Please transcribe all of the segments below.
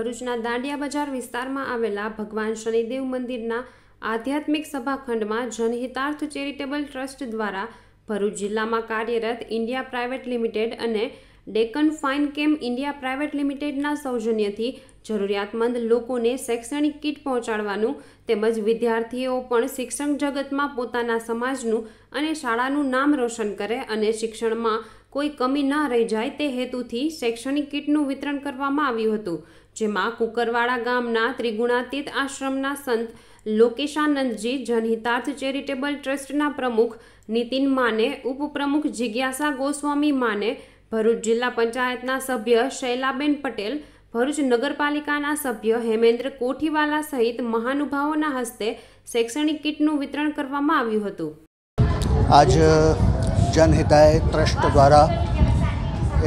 ભરૂચના દાંડિયા બજાર વિસ્તારમાં આવેલા ભગવાન શનિદેવ મંદિરના આધ્યાત્મિક સભાખંડમાં જનહિતાર્થ ચેરિટેબલ ટ્રસ્ટ દ્વારા ભરૂચ જિલ્લામાં કાર્યરત ઇન્ડિયા પ્રાઇવેટ લિમિટેડ અને Deccan fine chem India private લિમિટેડના સૌજન્યથી જરૂરિયાતમંદ લોકોને શૈક્ષણિક કીટ પહોંચાડવાનું તેમજ વિદ્યાર્થીઓ પણ શિક્ષણ જગતમાં પોતાના સમાજનું અને શાળાનું નામ રોશન કરે અને શિક્ષણમાં કોઈ કમી ન રહી જાય તે હેતુથી શૈક્ષણિક કીટનું વિતરણ કરવામાં આવ્યું હતું, જેમાં કુકરવાડા ગામના ત્રિગુણાતીત આશ્રમના સંત લોકેશાનંદજી, જનહિતાર્થ ચેરિટેબલ ટ્રસ્ટના પ્રમુખ नीतिन माने, उपप्रमुख जिज्ञासा गोस्वामी माने, भरूच जिला पंचायतना सभ्य शैलाबेन पटेल, भरूच नगरपालिकाना सभ्य हेमेंद्र कोठीवाला सहित महानुभावोना हस्ते शैक्षणिक किटनु वितरण करवामां आव्युं हतुं। आज जनहिताय ट्रस्ट द्वारा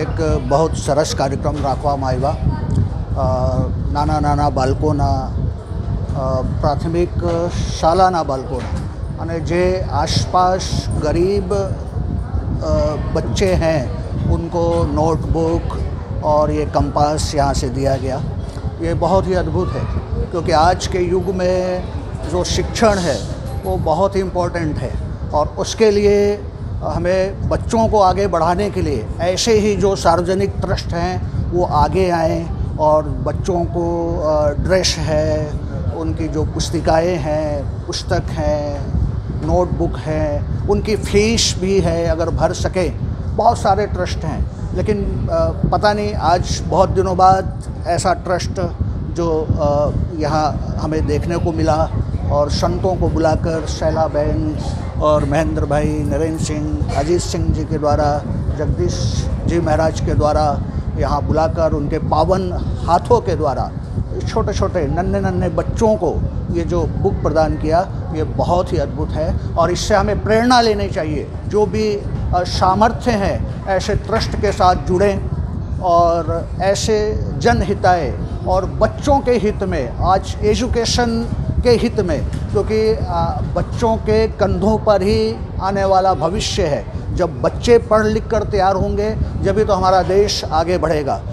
एक बहुत सरस कार्यक्रम राखवामां आव्यो। नाना नाना बाळकोना, प्राथमिक शालाना बाळकोना अने जे आसपास गरीब बच्चे हैं उनको नोटबुक और ये कंपास यहाँ से दिया गया। ये बहुत ही अद्भुत है क्योंकि आज के युग में जो शिक्षण है वो बहुत ही इम्पोर्टेंट है और उसके लिए हमें बच्चों को आगे बढ़ाने के लिए ऐसे ही जो सार्वजनिक ट्रस्ट हैं वो आगे आएं और बच्चों को ड्रेस है, उनकी जो पुस्तिकाएं हैं, पुस्तक हैं, नोटबुक हैं, उनकी फ़ीस भी है अगर भर सके। बहुत सारे ट्रस्ट हैं लेकिन पता नहीं आज बहुत दिनों बाद ऐसा ट्रस्ट जो यहाँ हमें देखने को मिला और संतों को बुलाकर शैला बहन और महेंद्र भाई, नरेंद्र सिंह, अजीत सिंह जी के द्वारा, जगदीश जी महाराज के द्वारा यहाँ बुलाकर उनके पावन हाथों के द्वारा छोटे छोटे नन्हे नन्हे बच्चों को ये जो बुक प्रदान किया ये बहुत ही अद्भुत है और इससे हमें प्रेरणा लेनी चाहिए। जो भी सामर्थ्य हैं ऐसे ट्रस्ट के साथ जुड़ें और ऐसे जनहिताय और बच्चों के हित में, आज एजुकेशन के हित में, क्योंकि बच्चों के कंधों पर ही आने वाला भविष्य है। जब बच्चे पढ़ लिख कर तैयार होंगे जब ही तो हमारा देश आगे बढ़ेगा।